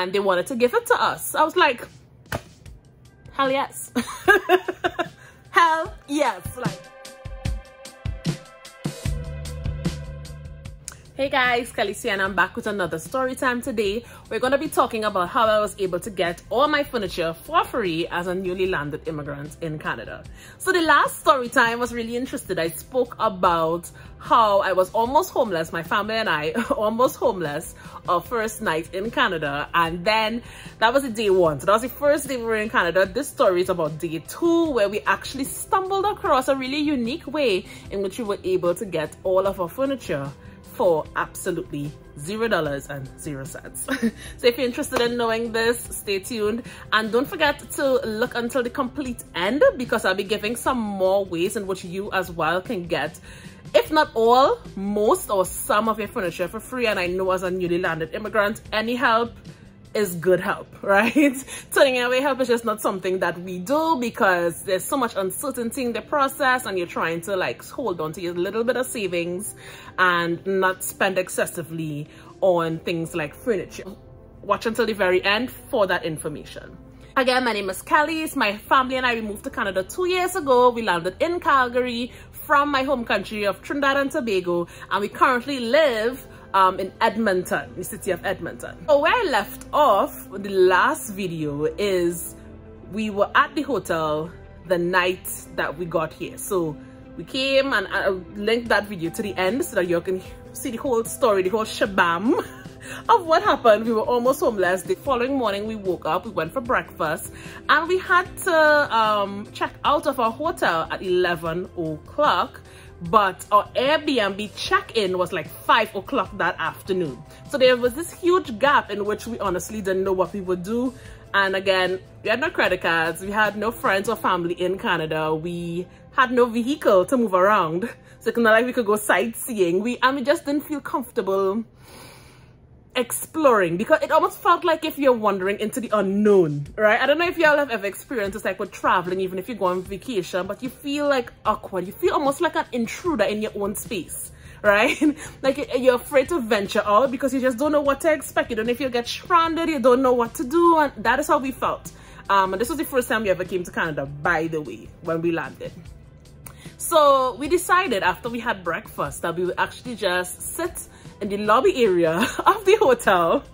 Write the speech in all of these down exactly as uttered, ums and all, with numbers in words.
and they wanted to give it to us. I was like, hell yes. Hell yes. Like, hey guys, Kelise and I'm back with another story time. Today we're going to be talking about how I was able to get all my furniture for free as a newly landed immigrant in Canada. So the last story time was really interesting. I spoke about how I was almost homeless, my family and I almost homeless our first night in Canada, and then that was the day one. So that was the first day we were in Canada. This story is about day two, where we actually stumbled across a really unique way in which we were able to get all of our furniture for absolutely zero dollars and zero cents. So if you're interested in knowing this, stay tuned, and don't forget to look until the complete end, because I'll be giving some more ways in which you as well can get, if not all, most or some of your furniture for free. And I know as a newly landed immigrant, any help is good help, right? Turning away help is just not something that we do, because there's so much uncertainty in the process, and you're trying to like hold on to your little bit of savings and not spend excessively on things like furniture. Watch until the very end for that information. Again, my name is Kelise. My family and I, we moved to Canada two years ago. We landed in Calgary from my home country of Trinidad and Tobago, and we currently live Um, in Edmonton, the city of Edmonton. So where I left off the last video is we were at the hotel the night that we got here. So we came, and I linked that video to the end so that you can see the whole story, the whole shabam of what happened. We were almost homeless. The following morning we woke up, we went for breakfast, and we had to um, check out of our hotel at eleven o'clock. But our Airbnb check-in was like five o'clock that afternoon. So there was this huge gap in which we honestly didn't know what we would do. And again, we had no credit cards, we had no friends or family in Canada, we had no vehicle to move around. So it's not like we could go sightseeing. We and we just didn't feel comfortable exploring, because it almost felt like if you're wandering into the unknown, right? I don't know if y'all have ever experienced this, like with traveling, even if you go on vacation, but you feel like awkward, you feel almost like an intruder in your own space, right? Like you're afraid to venture out because you just don't know what to expect. You don't know if you'll get stranded, you don't know what to do, and that is how we felt. Um and this was the first time we ever came to Canada, by the way, when we landed. So we decided after we had breakfast that we would actually just sit in the lobby area of the hotel.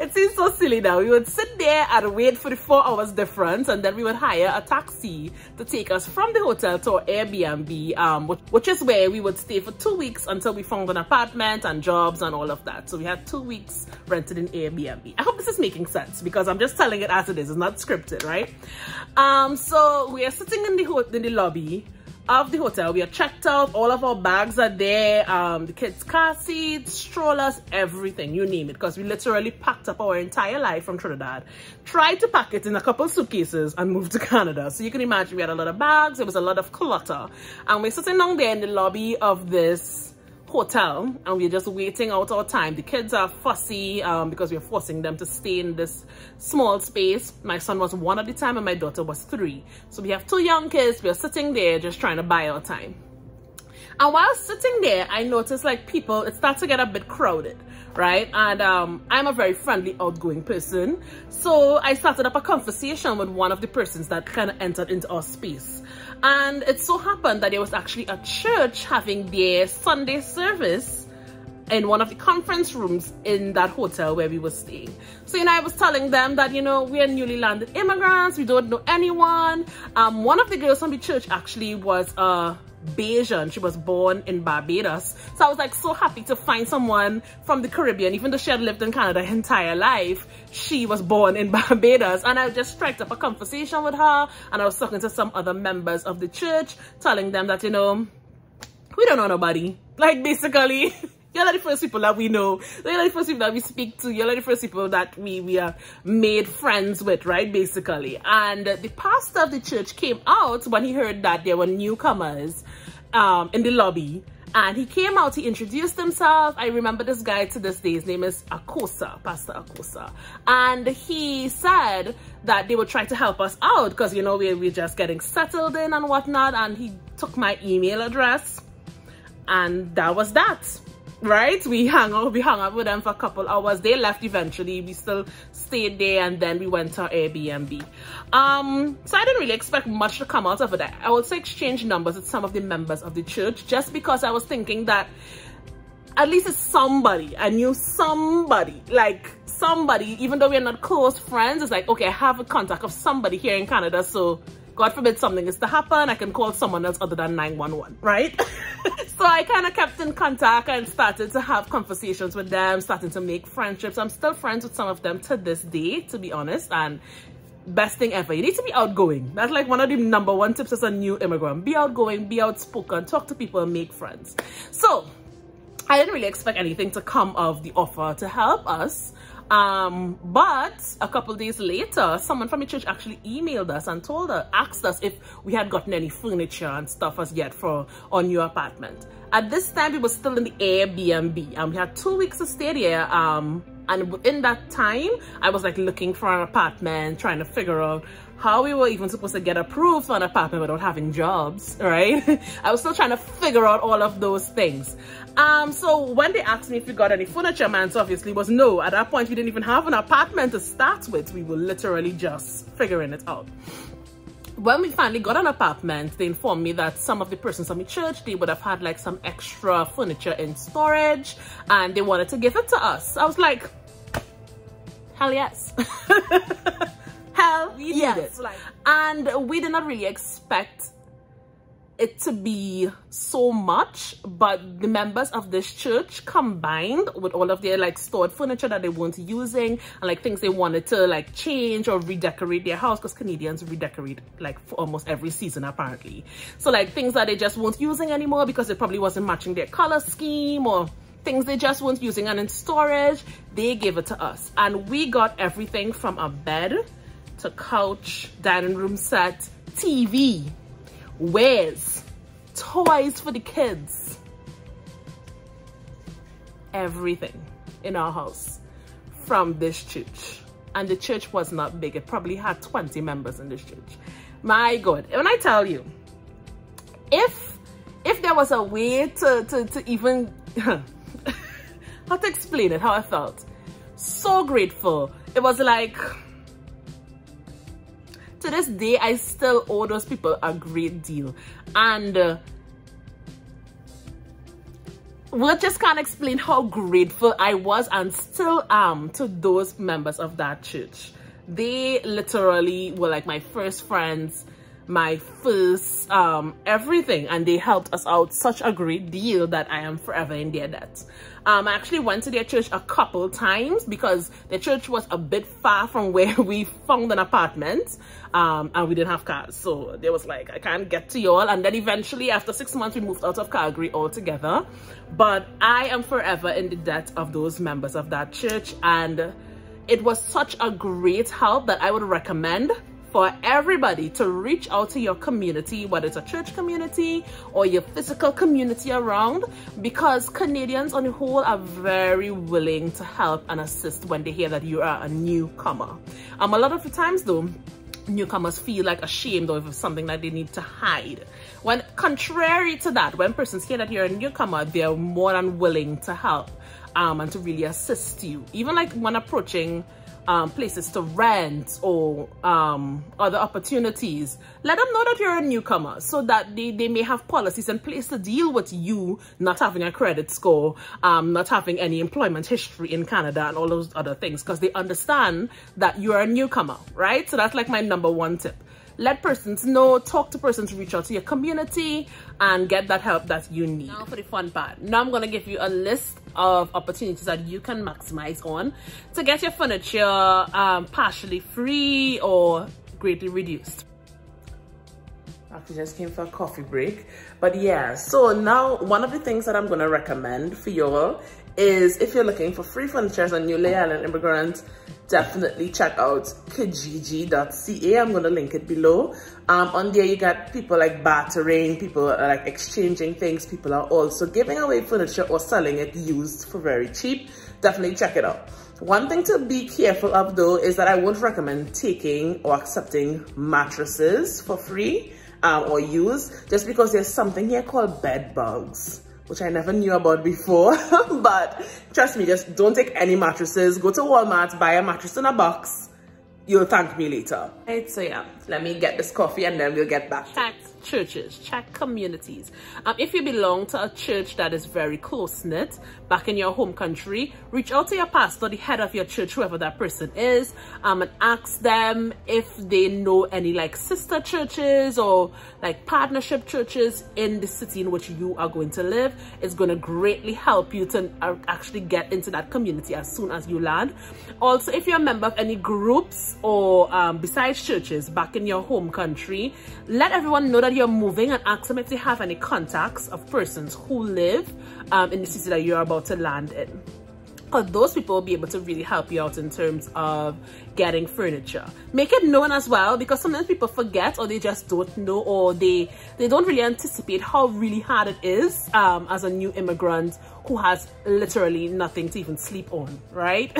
It seems so silly now. We would sit there and wait for the four hours difference, and then we would hire a taxi to take us from the hotel to our Airbnb, um, which, which is where we would stay for two weeks until we found an apartment and jobs and all of that. So we had two weeks rented in Airbnb. I hope this is making sense, because I'm just telling it as it is. It's not scripted, right? Um, so we are sitting in the, in the lobby of the hotel. We are checked out, all of our bags are there, um the kids' car seats, strollers, everything, you name it, because we literally packed up our entire life from Trinidad, tried to pack it in a couple suitcases and moved to Canada. So you can imagine we had a lot of bags, there was a lot of clutter, and we're sitting down there in the lobby of this hotel, and we're just waiting out our time. The kids are fussy um because we're forcing them to stay in this small space. My son was one at the time and my daughter was three, so we have two young kids. We're sitting there just trying to buy our time, and while sitting there I noticed like people, it starts to get a bit crowded, right? And um I'm a very friendly, outgoing person, so I started up a conversation with one of the persons that kind of entered into our space. And it so happened that there was actually a church having their Sunday service in one of the conference rooms in that hotel where we were staying. So, you know, I was telling them that, you know, we are newly landed immigrants, we don't know anyone. Um, one of the girls from the church actually was a Bajan. She was born in Barbados. So I was like so happy to find someone from the Caribbean, even though she had lived in Canada her entire life. She was born in Barbados, and I just struck up a conversation with her, and I was talking to some other members of the church, telling them that, you know, we don't know nobody, like basically. You're like the first people that we know, you're like the first people that we speak to, you're like the first people that we, we are made friends with, right, basically. And the pastor of the church came out when he heard that there were newcomers um, in the lobby. And he came out, he introduced himself. I remember this guy to this day, his name is Akosa, Pastor Akosa. And he said that they would try to help us out because, you know, we, we're just getting settled in and whatnot. And he took my email address, and that was that. right? We hung out, we hung out with them for a couple hours. They left eventually. We still stayed there, and then we went to our Airbnb. Um, so I didn't really expect much to come out of it. I also exchanged numbers with some of the members of the church, just because I was thinking that at least it's somebody. I knew somebody, like somebody, even though we're not close friends. It's like, okay, I have a contact of somebody here in Canada, so God forbid something is to happen, I can call someone else other than nine one one, right? So I kind of kept in contact and started to have conversations with them, starting to make friendships. I'm still friends with some of them to this day, to be honest. And best thing ever, you need to be outgoing. That's like one of the number one tips as a new immigrant. Be outgoing, be outspoken, talk to people and make friends. So I didn't really expect anything to come of the offer to help us. Um, but a couple days later, someone from the church actually emailed us and told us, asked us if we had gotten any furniture and stuff as yet for our new apartment. At this time, we were still in the Airbnb, and we had two weeks to stay there. Um, and within that time, I was like looking for an apartment, trying to figure out how we were even supposed to get approved for an apartment without having jobs, right? I was still trying to figure out all of those things. Um, so when they asked me if we got any furniture, my answer obviously was no. At that point, we didn't even have an apartment to start with. We were literally just figuring it out. When we finally got an apartment, they informed me that some of the persons from the church, they would have had like some extra furniture in storage, and they wanted to give it to us. I was like, hell yes. Hell we yes. Need it. Like, and we did not really expect it to be so much, but the members of this church combined with all of their like stored furniture that they weren't using and like things they wanted to like change or redecorate their house, because Canadians redecorate like for almost every season apparently. So like things that they just weren't using anymore because it probably wasn't matching their color scheme, or things they just weren't using and in storage, they gave it to us. And we got everything from a bed to couch, dining room set, T V, wares, toys for the kids, everything in our house from this church. And the church was not big. It probably had twenty members in this church. My God, when I tell you, if if there was a way to to, to even how to explain it, how I felt so grateful. It was like, to this day, I still owe those people a great deal. And uh, we just can't explain how grateful I was and still am to those members of that church. They literally were like my first friends, my first um, everything, and they helped us out such a great deal that I am forever in their debt. Um, I actually went to their church a couple times because the church was a bit far from where we found an apartment, um, and we didn't have cars, so they was like, I can't get to y'all. And then eventually after six months we moved out of Calgary altogether, but I am forever in the debt of those members of that church, and it was such a great help that I would recommend for everybody to reach out to your community, whether it's a church community or your physical community around, because Canadians on the whole are very willing to help and assist when they hear that you are a newcomer. Um, a lot of the times though, newcomers feel like ashamed or if something that they need to hide. When contrary to that, when persons hear that you're a newcomer, they're more than willing to help um, and to really assist you. Even like when approaching um, places to rent or um, other opportunities, let them know that you're a newcomer so that they, they may have policies in place to deal with you not having a credit score, um, not having any employment history in Canada and all those other things, because they understand that you're a newcomer, right? So that's like my number one tip. Let persons know, talk to persons, reach out to your community and get that help that you need. Now for the fun part. Now I'm going to give you a list of opportunities that you can maximize on to get your furniture um, partially free or greatly reduced. Actually just came for a coffee break. But yeah, so now one of the things that I'm going to recommend for you all is if you're looking for free furniture as a newly island immigrant, definitely check out kijiji dot c a. I'm going to link it below. Um, on there you got people like bartering, people are like exchanging things, people are also giving away furniture or selling it used for very cheap. Definitely check it out. One thing to be careful of though is that I won't recommend taking or accepting mattresses for free um, or used, just because there's something here called bed bugs. which I never knew about before. But trust me, just don't take any mattresses. Go to Walmart, buy a mattress in a box. You'll thank me later. Right, so yeah, let me get this coffee and then we'll get back. Check churches, check communities. Um, if you belong to a church that is very close-knit back in your home country, reach out to your pastor, the head of your church, whoever that person is, um, and ask them if they know any like sister churches or like partnership churches in the city in which you are going to live. It's going to greatly help you to uh, actually get into that community as soon as you land. Also, if you're a member of any groups, or um, besides churches back in your home country, let everyone know that you're moving and ask them if they have any contacts of persons who live um, in the city that you're about to land in. Because those people will be able to really help you out in terms of getting furniture. Make it known as well, because sometimes people forget or they just don't know, or they, they don't really anticipate how really hard it is um, as a new immigrant who has literally nothing to even sleep on, right?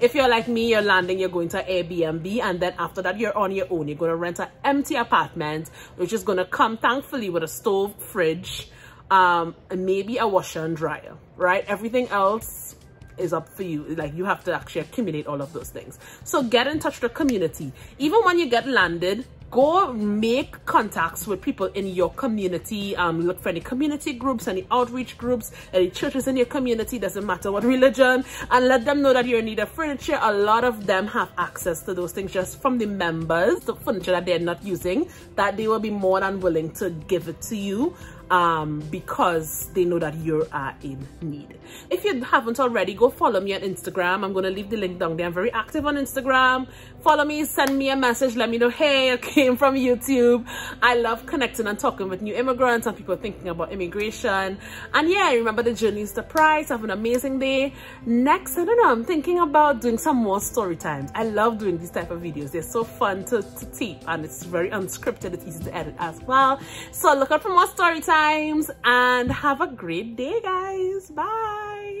If you're like me, you're landing, you're going to Airbnb, and then after that, you're on your own. You're going to rent an empty apartment, which is going to come, thankfully, with a stove, fridge, um, and maybe a washer and dryer, right? Everything else is up for you. Like, you have to actually accumulate all of those things. So get in touch with the community. Even when you get landed, go make contacts with people in your community. Um, look for any community groups, any outreach groups, any churches in your community, doesn't matter what religion, and let them know that you're in need of furniture. A lot of them have access to those things just from the members, the furniture that they're not using, that they will be more than willing to give it to you. Um, because they know that you are in need. If you haven't already, go follow me on Instagram. I'm going to leave the link down there. I'm very active on Instagram. Follow me, send me a message, let me know, hey, I came from YouTube. I love connecting and talking with new immigrants and people thinking about immigration. And yeah, remember, the journey is the prize. Have an amazing day. Next, I don't know, I'm thinking about doing some more story times. I love doing these type of videos. They're so fun to, to tape, and it's very unscripted. It's easy to edit as well. So look out for more story times. And have a great day, guys. Bye.